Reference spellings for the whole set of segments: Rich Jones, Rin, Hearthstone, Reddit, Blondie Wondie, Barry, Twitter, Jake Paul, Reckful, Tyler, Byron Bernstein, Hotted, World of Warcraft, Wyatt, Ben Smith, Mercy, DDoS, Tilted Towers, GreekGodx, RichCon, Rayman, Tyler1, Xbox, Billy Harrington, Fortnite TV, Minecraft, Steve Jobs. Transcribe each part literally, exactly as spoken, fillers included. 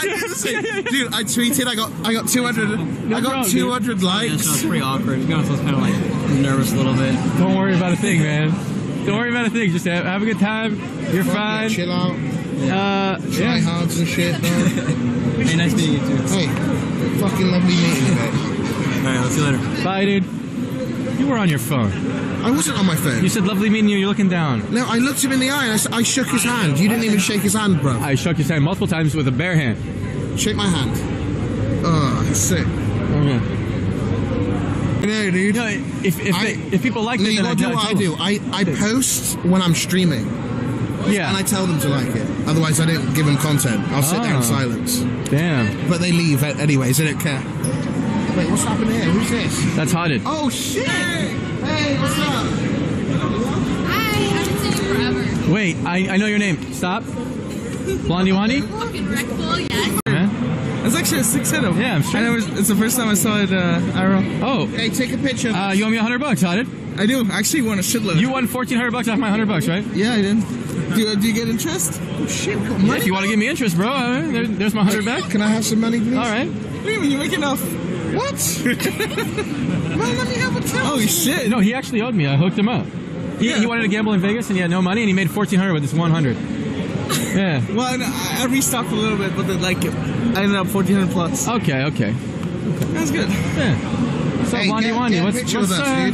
Dude, I tweeted. I got I got two hundred. No I got problem, two hundred dude. likes. Yeah, so it's pretty awkward. To be honest, I was kind of like nervous a little bit. Don't worry about a thing, man. Don't worry about a thing. Just have, have a good time. You're Fuck fine. Chill out. Yeah. Uh, Try yeah. hards and shit, bro. Hey, nice meeting you too. Hey, fucking lovely meeting you, man. All right, I'll see you later. Bye, dude. You were on your phone. I wasn't on my phone. You said, lovely meeting you, you're looking down. No, I looked him in the eye and I, I shook his hand. You didn't even shake his hand, bro. I shook his hand multiple times with a bare hand. Shake my hand. Oh, sick. Oh, yeah. You know, dude. No, if, if, I, they, if people like no, it, then I do what I do. I, I post when I'm streaming. Yeah. And I tell them to like it. Otherwise, I don't give them content. I'll sit oh. there in silence. Damn. But they leave anyways. They don't care. Wait, what's happening here? Who's this? That's Hotted. Oh, shit! Hey, what's up? Hi, I've been sitting forever. Wait, I, I know your name. Stop. Blondie Wondie? Fucking Reckful, yes. Yeah. That's actually a six hitter. Yeah, I'm straight. I know it's the first time I saw it, uh, I R L. Oh. Hey, take a picture. Uh, you owe me one hundred bucks, Hotted. I do. I actually won a shitload. You won fourteen hundred bucks off my one hundred bucks, right? Yeah, I did. Do, do you get interest? Oh, shit, what money? Yeah, if you want to give me interest, bro, I mean, there, there's my one hundred back. Can I have some money, please? All right. What do you mean? You make enough. What? Man, let me have a couch. Oh shit! No, he actually owed me. I hooked him up. He, yeah. he wanted to gamble in Vegas and he had no money, and he made fourteen hundred with this one hundred. Yeah. Well, I, I restocked a little bit, but then, like I ended up fourteen hundred plus. Okay, okay. That's good. Yeah. So hey, Blondie Wondie, what's what's uh,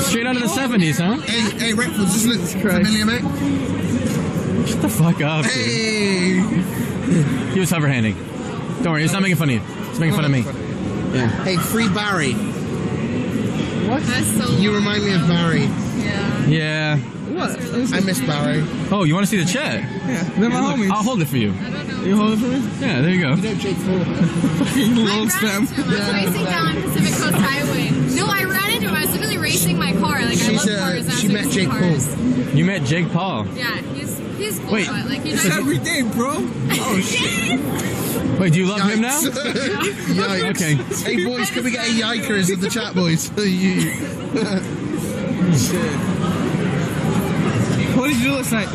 straight out of the seventies, huh? Hey, hey, Reckful, does this look familiar, mate? Shut the fuck up. Hey. Dude. He was hoverhanding. Don't worry, he's not making fun of you. Making fun of me. Yeah. Hey, free Barry. What? So you remind me of Barry. Yeah. Yeah. What? I miss Barry. Oh, you want to see the chat? Yeah. They're my yeah, homies. I'll hold it for you. I don't know. You hold it for me? Yeah, there you go. You know Jake Paul. Fucking lol spam. I was racing down Pacific Coast Highway. No, I ran into him. I was literally racing my car. Like, She's, I love cars. Uh, she met Jake cars. Paul. You met Jake Paul? Yeah, he's, he's cool. Wait. But, like, he's it's every day, bro. Oh, shit. Wait, do you love Yikes. him now? Yikes. Okay. Hey, boys, could we get a yikers in the chat, boys? Shit. What did you do last night?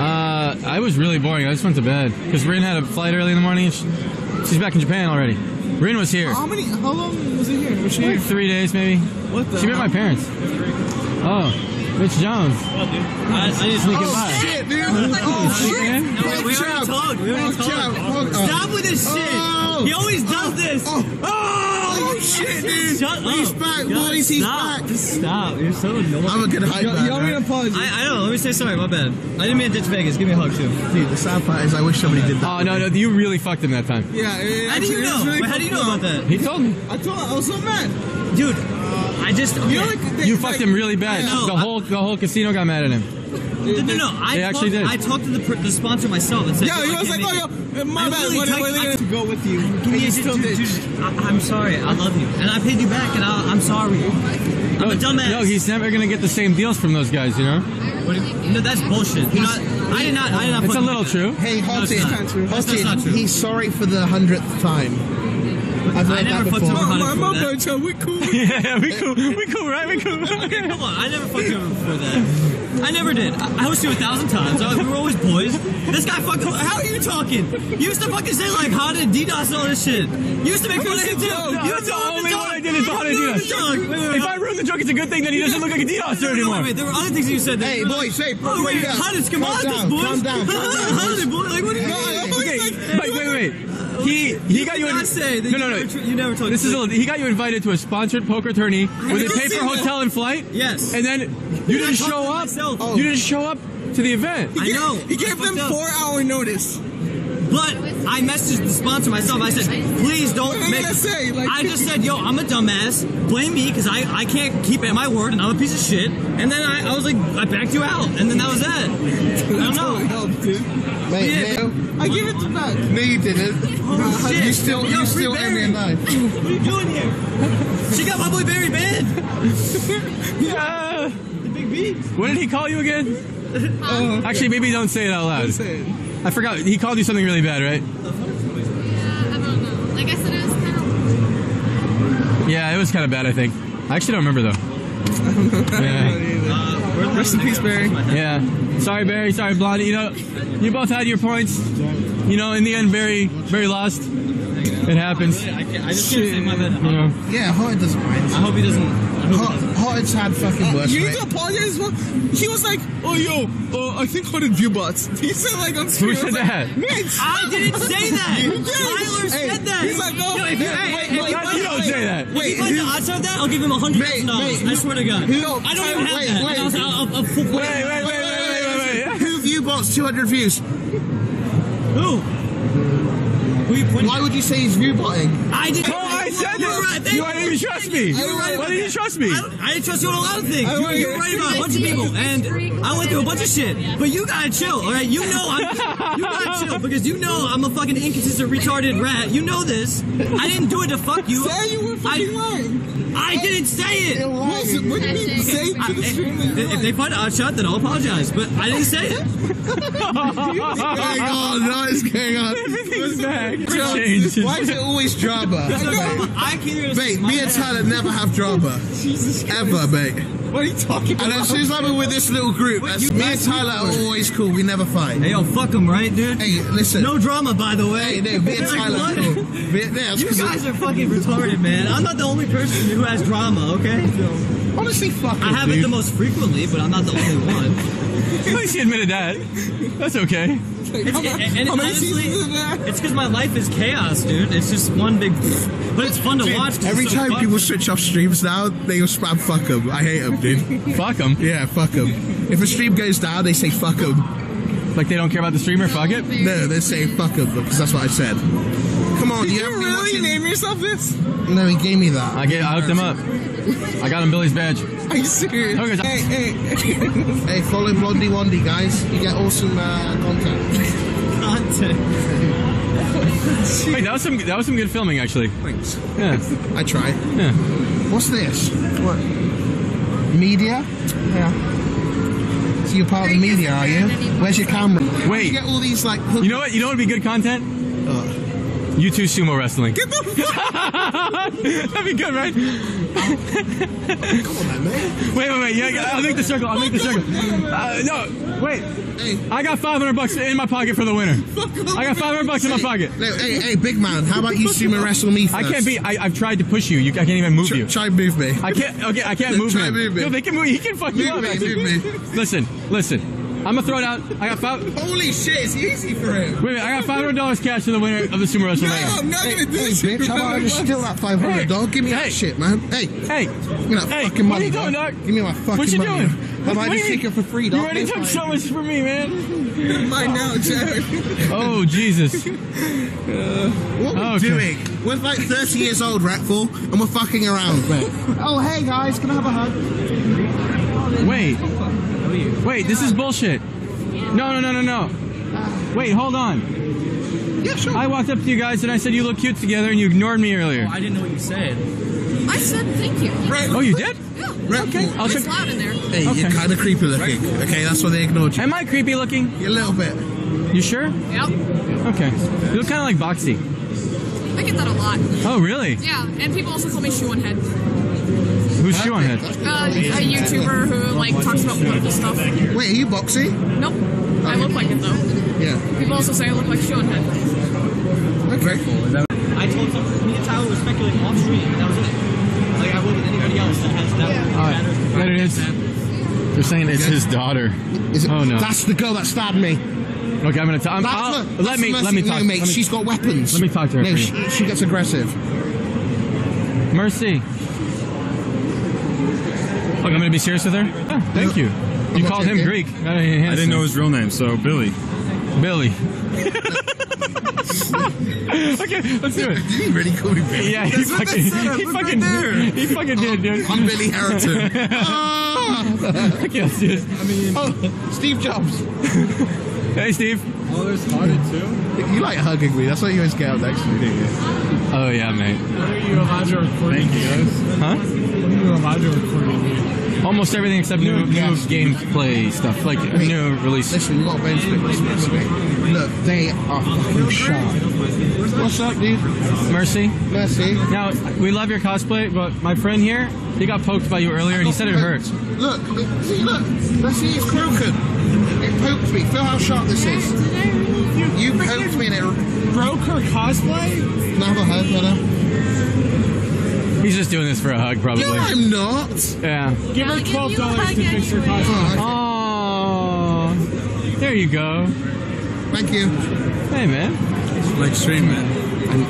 Uh, I was really boring. I just went to bed. Because Rin had a flight early in the morning. She, she's back in Japan already. Rin was here. How many? How long was he here? Was she like here? Three days, maybe. What the? She met my parents. Oh. Rich Jones. What, dude? I, I just sneak it by. Oh, shit, dude. Oh, shit. No, we already talked. We already talked. Stop with this shit. Oh, he always does oh, this. Oh, oh, oh shit, dude. Shut up. He's back, boys. He's back. Just stop. You're so annoying. I'm a good hype man. You want me to apologize? I, I don't know. Let me say sorry. My bad. I didn't mean to ditch Vegas. Give me a hug, too. Dude, the sad part is I wish somebody did that. Oh, no, no. You really fucked him that time. Yeah. yeah how do you know? Really how do you know about that? He told me. I told him. I was so mad. Dude. I just okay. like, they, you fucked like, him really bad. No, the whole I, the whole casino got mad at him. No, no, no. I they talked, actually did. I talked to the, the sponsor myself and said, "Yeah, he was like, oh, yo, my I bad. What are they going to go with you? Give me a still dude, dude, I, I'm sorry. I love you, and I paid you back, and I, I'm sorry. I'm no, a dumbass. No, he's never gonna get the same deals from those guys, you know. What do you, no, that's bullshit. You're not. I did not. I did not. It's a little true. Hey, Hotted, he's sorry for the hundredth time. I've I never fucked over Hotted before that. Child, we cool. Yeah, we cool. We cool, right? We cool. Okay, come on, I never fucked over before that. I never did. I, I hosted you a thousand times. I, we were always boys. This guy fucked over. How are you talking? You used to fucking say like Hotted, DDoS and all this shit. You used to make fun of him too. You were the only one I did is Hotted DDoS. If I ruin the joke, it's a good thing that he doesn't look like a DDoSer anymore. There were other things you said. Hey, boys, hey, boys. Wait, Hotted's come on, boys. Calm down. Hotted, boy. Like, what are you doing? Wait, wait, wait. He he you got you. In, say that no, no, no. You never, you never told this is a, he got you invited to a sponsored poker tourney where they pay for hotel and flight. Yes. And then you didn't show up. Oh. You didn't show up to the event. He I gave, know. He gave them four up. hour notice. But I messaged the sponsor myself. I said, please don't make I, say, like, I just said, yo, I'm a dumbass. Blame me because I, I can't keep my word and I'm a piece of shit. And then I, I was like, I backed you out. And then that was that. I don't know. Helped, dude. Mate, yeah. I give it to back. No, you didn't. Oh, shit. You still, yo, you still owe me a knife. What are you doing here? She got my boy Barry banned. Yeah. The big B. What did he call you again? Oh, okay. Actually, maybe don't say it out loud. Don't say it. I forgot. He called you something really bad, right? Yeah, I don't know. Like I said, it was kind of... Yeah, it was kind of bad, I think. I actually don't remember, though. I don't know. Yeah. uh, Rest in peace, Barry. Yeah. Sorry, Barry. Sorry, Blondie. You know, you both had your points. You know, in the end, Barry, Barry lost. It happens. I, really, I, I just can't say my bad. You know. Yeah, Hotted doesn't mind. I hope he doesn't. Hotted's had fucking uh, worse. You need to apologize as well. He was like, oh, yo, uh, I think Hotted view bots. He said, like, on screen. Who said like, that? I didn't say that. You did. Tyler hey, said that. He's like, no, no if you, man, hey, wait, hey, wait, wait, you don't wait, say that. Wait, if you find the odds on that, I'll give him one hundred thousand dollars. I swear to God. No, I don't even have wait, that. Wait, I'll, I'll, I'll, I'll, wait, wait, wait, wait. Box two hundred views. Who? Who Why would you say he's viewbotting? I didn't. Oh, I you said that. Right. You didn't even trust me. You were right. Why didn't you trust me? I, I didn't trust you on a lot of things. You, you were right about a bunch of people, and I went through a bunch of shit. But you gotta chill, all right? You know I'm. You gotta chill because you know I'm a fucking inconsistent, retarded rat. You know this. I didn't do it to fuck you. Say you were fucking lying. I didn't say it. Listen, what do you mean? Say it to the stream. If they find an odd shot, then I'll apologize. But I didn't say it. Gang on, nice gang on. Everything's back. Jones, why is it always drama? I can't even Mate, me and Tyler never have drama. Jesus Christ. Ever, mate. What are you talking about? And as soon as I'm with this little group, Wait, you, me and Tyler are always cool. We never fight. Hey, yo, fuck them, right, dude? Hey, listen. No drama, by the way. Hey, no, me and Tyler are cool. Me, yeah, you guys are fucking retarded, man. I'm not the only person who has drama, okay? Honestly, fuck it, I have dude. it the most frequently, but I'm not the only one. At least he admitted that. That's okay. It's, it, and it, honestly, it's because my life is chaos, dude. It's just one big... But it's fun to dude, watch. Every so time fun. people switch off streams now, they will spam fuck them. I hate them, dude. Fuck them? Yeah, fuck them. If a stream goes down, they say fuck them. Like they don't care about the streamer, fuck it? No, they say fuck them, because that's what I said. Come on, Did you, you really watching? name yourself this? No, he gave me that. I, gave, I hooked him up. I got him Billy's badge. Are you serious? Okay, so hey, hey, hey, follow Blondie Wondie, guys. You get awesome uh, content. Content. Hey, that was some that was some good filming, actually. Thanks. Yeah, I try. Yeah. What's this? What? Media? Yeah. So you're part of the media, are you? Where's your camera? Wait. You get all these like. You know what? You know what would be good content? Uh. You two sumo wrestling. Get the fuck! That'd be good, right? Come on, man, man. Wait, wait, wait. Yeah, I'll make the circle. I'll make the circle. Uh, no, wait. Hey. I got five hundred bucks in my pocket for the winner. I got five hundred bucks in my pocket. Hey, hey, hey, big man. How about you sumo wrestle me first? I can't be. I, I've tried to push you. you. I can't even move try, you. Try and move me. I can't. Okay, I can't no, move, try him. move me. No, they can move. He can fuck move you up. Me, move me. Listen, listen. I'm gonna throw it out. I got five. Holy shit, it's easy for him. Wait a minute, I got five hundred dollars cash for the winner of the sumo wrestling. No, I'm not hey, gonna do hey, this. Bitch, how about I just steal that five hundred, hey, dog? Give me hey, that shit, man. Hey, hey, give me that hey, fucking money. What are you doing, dog? Give me my fucking money. What you money. doing? How about I just take it for free, dog? You already took so much from me, man. Mine now, Jared. Oh Jesus. uh, what are we okay. doing? We're like thirty years old, Reckful, and we're fucking around, man. Oh hey guys, can I have a hug? Wait. Wait, this is bullshit. No, no, no, no, no. Wait, hold on. Yeah, sure. I walked up to you guys and I said you look cute together and you ignored me earlier. Oh, I didn't know what you said. I said thank you. Right. Oh, you did? Yeah. Right. Okay. I'll it's check. loud in there. Hey, okay. You're kind of creepy looking. Okay, that's why they ignored you. Am I creepy looking? You're a little bit. You sure? Yep. Okay. You look kind of like Boxy. I get that a lot. Oh, really? Yeah, and people also call me Shoe on Head. Who's she on head? Uh, a YouTuber who like talks about political stuff. Wait, are you boxy? Nope. Oh. I look like it though. Yeah. People also say I look like she on head. Okay. I told someone, me and Tyler were speculating off stream, and that was it. Like I wasn't anybody else that has that. Yeah. Uh, that it is. They're saying it's his daughter. Is it, oh no. That's the girl that stabbed me. Okay, I'm gonna talk. Let me let me talk. No, mate, me, she's got weapons. Let me talk to her. No, she, she gets aggressive. Mercy. Look, I'm going to be serious with her. Oh, thank you. You called him Greek. I didn't know his real name, so Billy. Billy. Okay, let's do it. Did he really call me Billy? Yeah, he fucking, he fucking, right he fucking oh, did, dude. I'm Billy Harrington. Oh. Okay, let's do this. I mean, oh, Steve Jobs. Hey, Steve. Oh, there's Hotted too? You like hugging me. That's what you always get out next to me, do you? Oh, yeah, mate. Why are you Elijah recording? Thank you. Huh? Why are you Elijah recording me? almost everything except new, new yes. gameplay stuff, like Wait, new releases. Listen, you got Ben Smith, Ben Smith. Look, they are fucking sharp. What's up, dude? Mercy. Mercy. Now, we love your cosplay, but my friend here, he got poked by you earlier, and he said it hurt. Look, see, look, Mercy is broken. It poked me. Feel how sharp this is. You poked me, and it broke her cosplay. Never heard better. He's just doing this for a hug, probably. No, I'm not. Yeah. Give her twelve dollars to fix her costume. Oh, okay. There you go. Thank you. Hey, man. Like stream, man.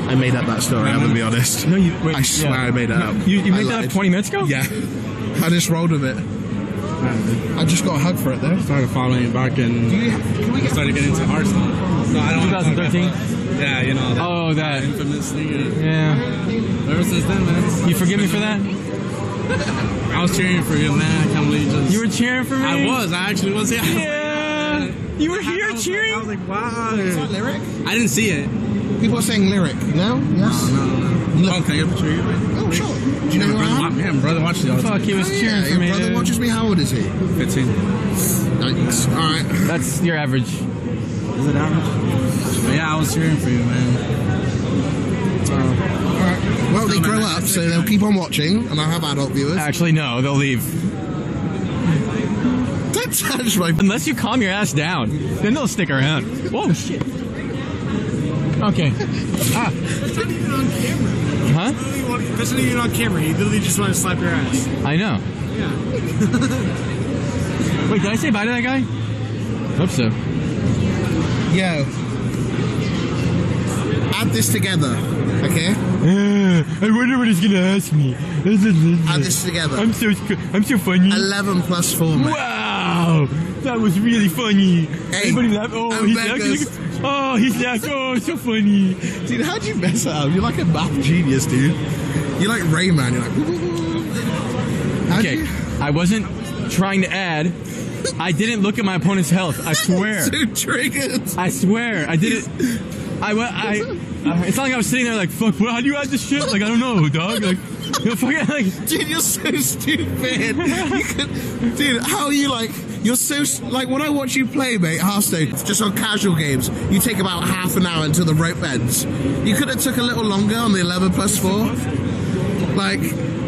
I, I made up that story. I'm gonna be honest. No, you. Wait, I swear yeah. I made it no, up. You, you made that up twenty minutes ago? Yeah. I just rolled with it. I just got a hug for it though. Started following it back and started getting into Hearthstone. So I don't. twenty thirteen. Yeah, you know. That, oh, that. that infamous thing. Yeah. Ever since then, man. You forgive me for that? I was cheering for you, man. I can't believe just... You were cheering for me? I was. I actually was. Yeah. yeah. Was like, you were here I cheering? Like, I was like, wow. Is that lyric? I didn't see it. People are saying lyric. No? Yes? No, no, no. Look. Oh, can I get a picture of you? Oh, Please. sure. Do you know who I am? Yeah, my brother watches you all the time. Fuck, he was oh, cheering yeah, for your me. Your brother dude. watches me. How old is he? fifteen. Nice. All right. That's your average. Is it average? But yeah, I was cheering for you, man. So, right. Well, they grow up, so they'll keep on watching, and I'll have adult viewers. Actually, no, they'll leave. Don't touch my... Unless you calm your ass down, then they'll stick around. Whoa, shit. Okay. Ah. That's not even on camera. Huh? That's not even on camera. You literally just want to slap your ass. I know. Yeah. Wait, did I say bye to that guy? Hope so. Yo, add this together, okay? Uh, I wonder what he's gonna ask me. Add this together. I'm so I'm so funny. Eleven plus four. Man. Wow, that was really funny. Hey, Anybody laugh? Oh, he's laughing. Oh, he's laughing. Oh, so funny. Dude, how'd you mess that up? You're like a math genius, dude. You're like Rayman. You're like. Okay, you? I wasn't trying to add. I didn't look at my opponent's health. I swear. So triggered. I swear. I did it. I, I, I, it's not like I was sitting there like, fuck, how do you add this shit? Like, I don't know, dog. Like, you know, fucking, like dude, you're so stupid. You could, dude, how are you like, you're so, like, when I watch you play, mate, Hearthstone, just on casual games, you take about half an hour until the rope ends. You could have took a little longer on the eleven plus four. Like,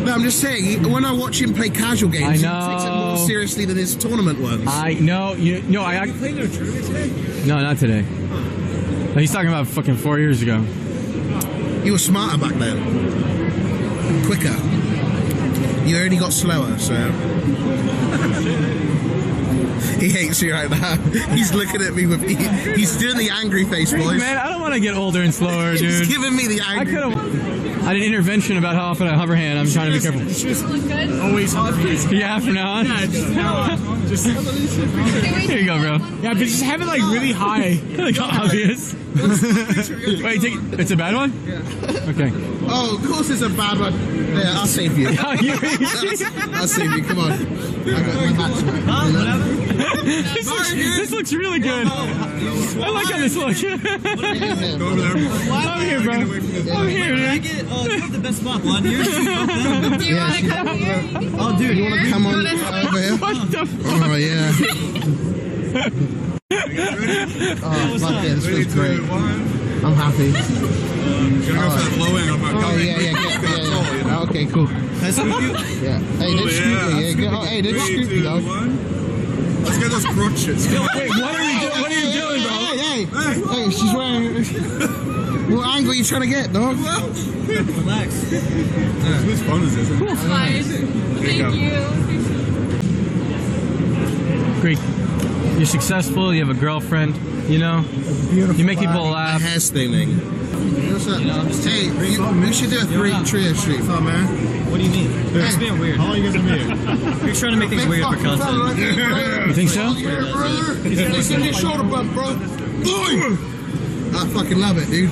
no, I'm just saying, when I watch him play casual games, I know. He takes it more seriously than his tournament ones. I know. You, no, I... Have you played no tournament today? No, not today. No, he's talking about fucking four years ago. You were smarter back then. Quicker. You only got slower, so... He hates you right now. He's looking at me with... He, he's doing the angry face, boys. Man, I don't want to get older and slower, dude. He's giving me the angry I face. I did an intervention about how often I hover hand. I'm trying to be careful. Always hover hand. Yeah, from now on. Yeah, just now on. Just here you go, bro. Yeah, but just have it like really high. Like obvious. Wait, take it. It's a bad one? Yeah. Okay. Oh, of course it's a bad one. Yeah, I'll save you. I'll save you. Come on. I got this, looks, this looks really good. I like how this looks. Go over there. I'm here, bro. I'm here, man. Oh, you have the best spot. One here. Do you want to come here? Oh, dude, you want to come on over here? What the fuck? Oh, yeah. Oh, fuck yeah, this feels great. I'm happy. Um, gonna go for the low end on my Oh, yeah, yeah, yeah, yeah. Okay, cool. That's good. Yeah. Hey, don't scoop me. Hey, don't scoop me, dog. Let's get those crutches. Wait, what are you doing? What are you doing, bro? Hey, hey. Hey, she's wearing... What angle are you trying to get, dog? Relax. Whose phone is this? It's mine. Thank you. you. Great. You're successful. You have a girlfriend. You know. Beautiful. You make body. people laugh. Hair stealing. What's up? You know, hey, you, we should do a three trio street. What's up, man? What do you mean? Hey. It's being weird. How are you guys weird? You're trying to make things weird for content. You think so? Yeah, brother. You gotta send your shoulder bump, bro. Boom! I fucking love it, dude.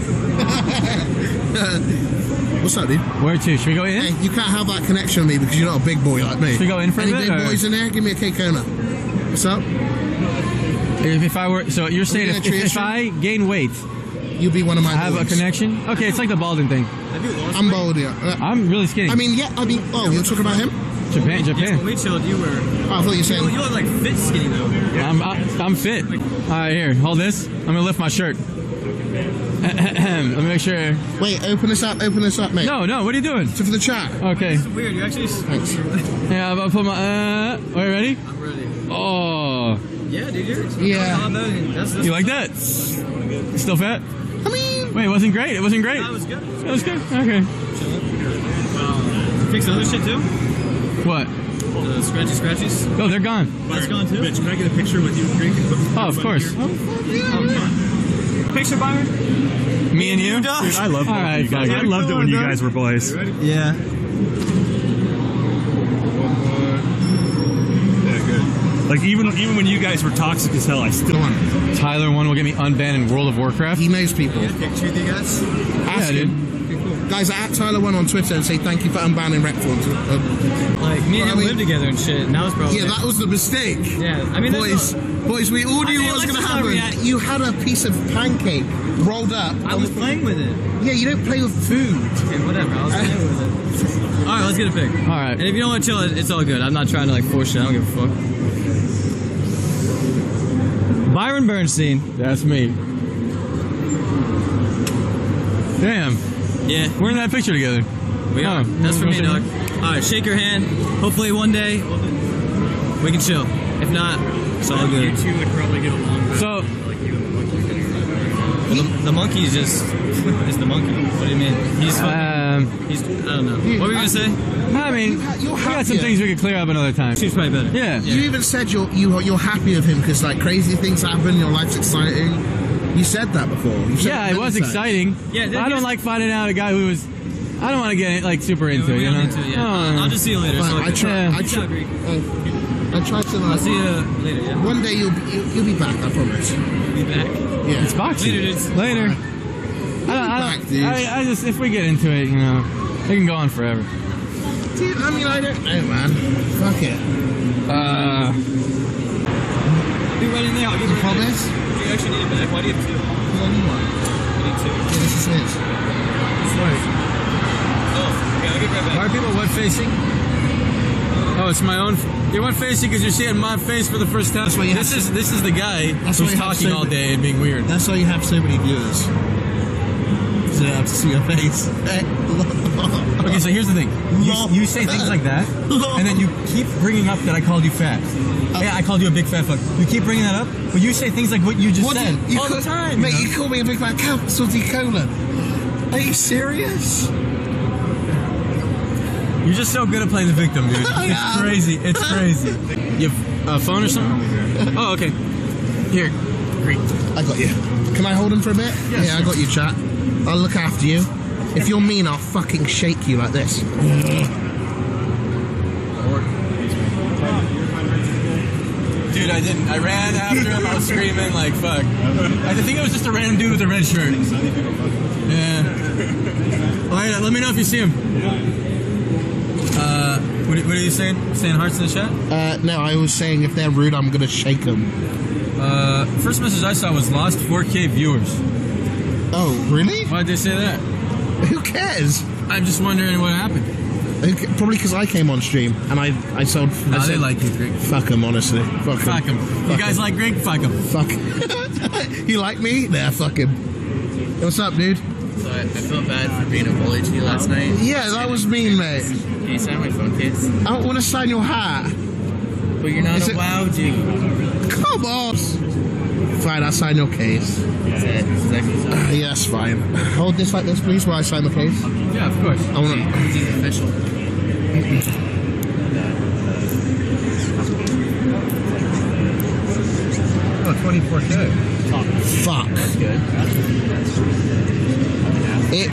What's up, dude? Where to? Should we go in? Hey, you can't have that connection with me because you're not a big boy like me. Should we go in for Any a bit? Any big boys in there? Give me a K-Kona. What's up? If, if I were... So you're saying if, if I gain weight... You'll be one of my have boys. Have a connection? Okay, it's like the balding thing. I'm balding. Yeah. I'm really skinny. I mean, yeah, I mean... Oh, you're talking about him? Japan, Japan. When we chilled, you were. Oh, I thought you said. You look like fit skinny though. Yeah, I'm, I, I'm fit. All right, here, hold this. I'm gonna lift my shirt. Let me make sure. Wait, open this up, open this up, mate. No, no, what are you doing? It's for the chat. Okay. It's weird. You actually. Thanks. Yeah, I'm gonna put my. Uh, are you ready? I'm ready. Oh. Yeah, dude. You're, yeah. That's, that's you like that? Still fat? I mean. Wait, it wasn't great. It wasn't great. That was good. That was good. Okay. Fix the other shit too? What? The scratchy scratchies? Oh, they're gone. That's gone too? Bitch, can I get a picture with you drinking? Oh, of course. Oh, yeah, oh, come on. Picture, Byron? Me and you? Dude, I loved it right, you guys. I loved cool it when you guys were boys. Yeah. Like, even even when you guys were toxic as hell, I still want it. Tyler one will get me unbanned in World of Warcraft. He knows people. Yeah, picture with you guys? Ask yeah, dude. Guys, at Tyler one on Twitter and say thank you for unbanning Reckful. Um, like, me and him lived together and shit, and that was probably... Yeah, that was the mistake. Yeah, I mean... Boys, no, boys, we all knew what was going to happen. You had a piece of pancake rolled up. I was playing with it. Yeah, you don't play with food. Okay, whatever, I was playing with it. All right, let's get a pic. All right. And if you don't want to chill, it's all good. I'm not trying to, like, force shit. I don't give a fuck. Byron Bernstein. That's me. Damn. Yeah. We're in that picture together. We are. Oh, that's for me, dog. Alright, shake your hand. Hopefully one day we can chill. If not, it's all good. You two would probably get along. So like you and the monkey. Well, the, the monkey is just is the monkey. What do you mean? He's fucking, um, he's I don't know. You, what were you I, gonna say? I mean, you're we got some things we could clear up another time. Seems probably better. Yeah. yeah. You even said you're you you're happy with him because like crazy things happen. Your life's exciting. You said that before. Said yeah, it was exciting. Yeah, I don't like finding out a guy who was. I don't want to get like super yeah, into it. You know? Into it, yeah. oh. I'll just see you later. Well, so I, I try. Yeah. I try. Uh, I try to. Like, I'll see you later. Yeah. One day you'll be, you'll be back. I promise. You'll be back. Yeah. It's boxing. Later, dude. Later. Right. I, I, back, dude. I, I just if we get into it, you know, it can go on forever. Dude, I mean, I don't know, man. Fuck it. Uh. Be right in there. I'll give you a promise. You actually need it back. Why do you have two? I need one. You need two. Yeah, this is his. Sorry. Oh, okay, I'll get right back. Why are people web facing? Oh, it's my own. You're web facing because you're seeing my face for the first time. That's why you this have is this is the guy that's who's talking so all day and being weird. That's why you have so many viewers. So they have to see your face. Okay, so here's the thing. You, you say things like that, and then you keep bringing up that I called you fat. Uh, yeah, I called you a big fat fuck. You keep bringing that up, but you say things like what you just what said you, you all call, the time. Mate, you, know? You call me a big fat cow, salty cola. Are you serious? You're just so good at playing the victim, dude. It's crazy. It's crazy. You have a phone or something? Oh, okay. Here. Great. I got you. Can I hold him for a bit? Yes, yeah, sure. I got you, chat. I'll look after you. If you're mean, I'll fucking shake you like this. Dude, I didn't. I ran after him. I was screaming like, fuck. I think it was just a random dude with a red shirt. Yeah. All right, let me know if you see him. Uh, what are you saying? Saying hearts in the chat? Uh, no, I was saying if they're rude, I'm gonna shake them. Uh, first message I saw was lost four K viewers. Oh, really? Why'd they say that? Who cares? I'm just wondering what happened. Probably because I came on stream and I I sold. No, I said, they like you, Greg. Fuck him, honestly. Fuck him. Fuck him. You guys like Greg? Fuck him. Fuck. You like me? Nah, fuck him. What's up, dude? So I, I felt bad for being a bully to you last night. Yeah, that was mean, mate. Can you sign my phone case? I don't want to sign your hat. But you're not Is a wow dude. Come on. Fine, I'll sign your case. That's it. Uh, yeah, that's fine. Hold this like this, please, while I sign the case. Yeah, of course. I want to. He's official. Oh, twenty-four K. Fuck. That's good. It.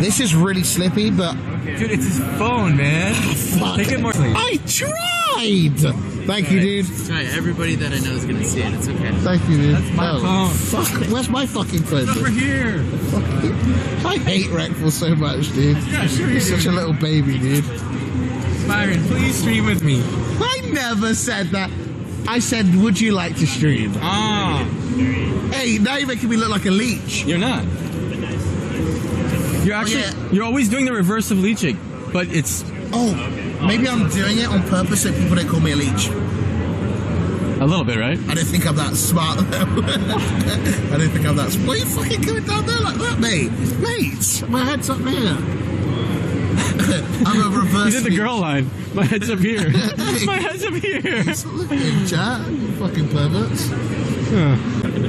This is really slippy, but. Dude, it's his phone, man. Fuck. Take it more. I tried! Thank you, dude. Sorry, everybody that I know is gonna see it. It's okay. Thank you, dude. That's my oh, phone. Fuck. Where's my fucking phone? It's over here. I hate Reckful so much, dude. Yeah, sure He's such a little baby, dude. Byron, please stream with me. I never said that. I said, would you like to stream? Ah. Oh. Hey, now you're making me look like a leech. You're not. You're actually. Oh, yeah. You're always doing the reverse of leeching, but it's. oh, maybe I'm doing it on purpose so people don't call me a leech. A little bit, right? I don't think I'm that smart, though. I don't think I'm that smart. Why are you fucking going down there like that, mate? Mate, my head's up there. I'm a reverse. You did the girl line. My head's up here. My head's up here. Look at you, chat. You fucking perverts. Huh. At the Hearthstone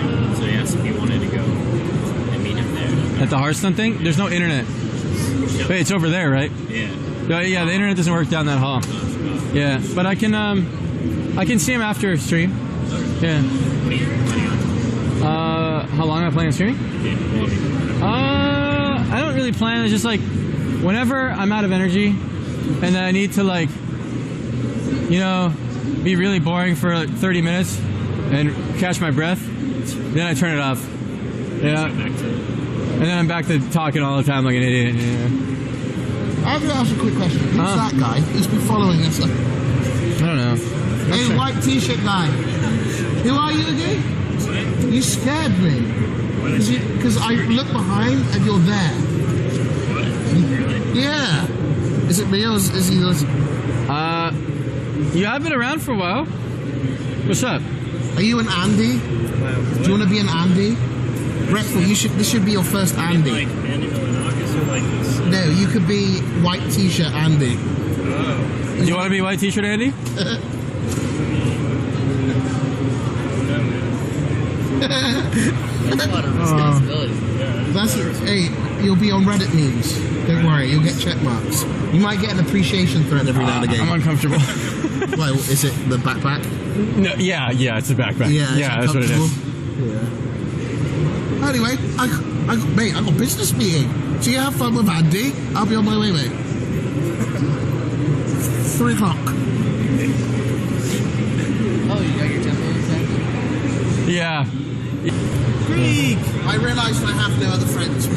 thing, so he asked if he wanted to go and meet him there. At the Hearthstone thing? There's no internet. Yep. Wait, it's over there, right? Yeah. No, yeah, the internet doesn't work down that hall. Yeah, but I can, um, I can see him after stream. Yeah. Uh, how long am I playing streaming? Uh, I don't really plan. It's just like, whenever I'm out of energy, and I need to like, you know, be really boring for like thirty minutes, and catch my breath, then I turn it off. Yeah. And then I'm back to talking all the time like an idiot. Yeah. I have to ask a quick question. Who's uh, that guy? Who's been following us? Like? I don't know. Hey, sure. White t-shirt guy. Who are you again? What? You scared me. Because I look behind and you're there. What? Really? Yeah. Is it me or is, is he... Uh, yeah, I've been around for a while. What's up? Are you an Andy? Do you want to be an Andy? Reckful, you should. This should be your first Andy. Like like this. No, you could be white t-shirt Andy. Oh. Do you want to be white t-shirt Andy? That's a lot of responsibility. Uh, that's a, hey, you'll be on Reddit memes. Don't worry, you'll get check marks. You might get an appreciation thread every uh, now and again. I'm uncomfortable. Well, is it the backpack? No. Yeah, yeah, it's the backpack. Yeah, yeah, that's what it is. Yeah. Anyway, I, I, mate, I got a business meeting. So you have fun with Andy. I'll be on my way, mate. Three o'clock. Oh, you got your temple. Yeah. Greek. I realised I have no other friends.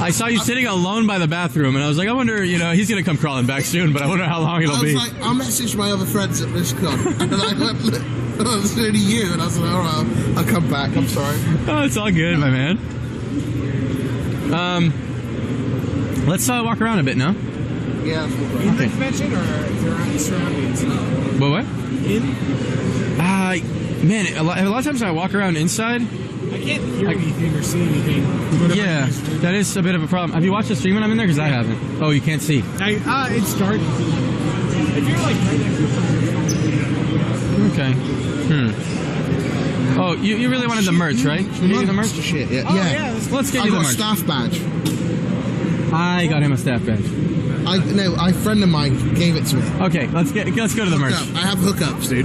I saw you sitting alone by the bathroom, and I was like, I wonder, you know, he's gonna come crawling back soon, but I wonder how long it'll I was be. Like, I'll message my other friends at RichCon, and I went, look. I was listening to you, and I was like, all right, I'll come back, I'm sorry. Oh, it's all good, my man. Um, let's uh, walk around a bit now. Yeah. In the convention, or around the surroundings? What, what? In? Uh, man, a lot, a lot of times I walk around inside. I can't hear I, anything or see anything. Yeah, that is a bit of a problem. Have you watched the stream when I'm in there? Because yeah. I haven't. Oh, you can't see. I, uh, it's dark. If you're like right next to the phone. Okay. Hmm. Oh, you, you really wanted the merch, right? Should we get the merch? Shit, yeah. Oh, yeah. yeah. Let's get I you the merch. I got a staff badge. I got him a staff badge. I no, a friend of mine gave it to me. Okay, let's get let's go to the Hook merch. Up. I have hookups, dude.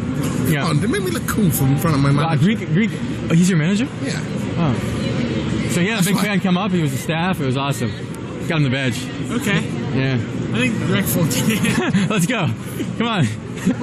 Yeah. Come on, they made me look cool from in front of my manager. Uh, Greek, Greek. Oh, he's your manager? Yeah. Oh. So yeah, a big fan come up. He was a staff. It was awesome. Got him the badge. Okay. Yeah. I think Reckful did it. Let's go. Come on.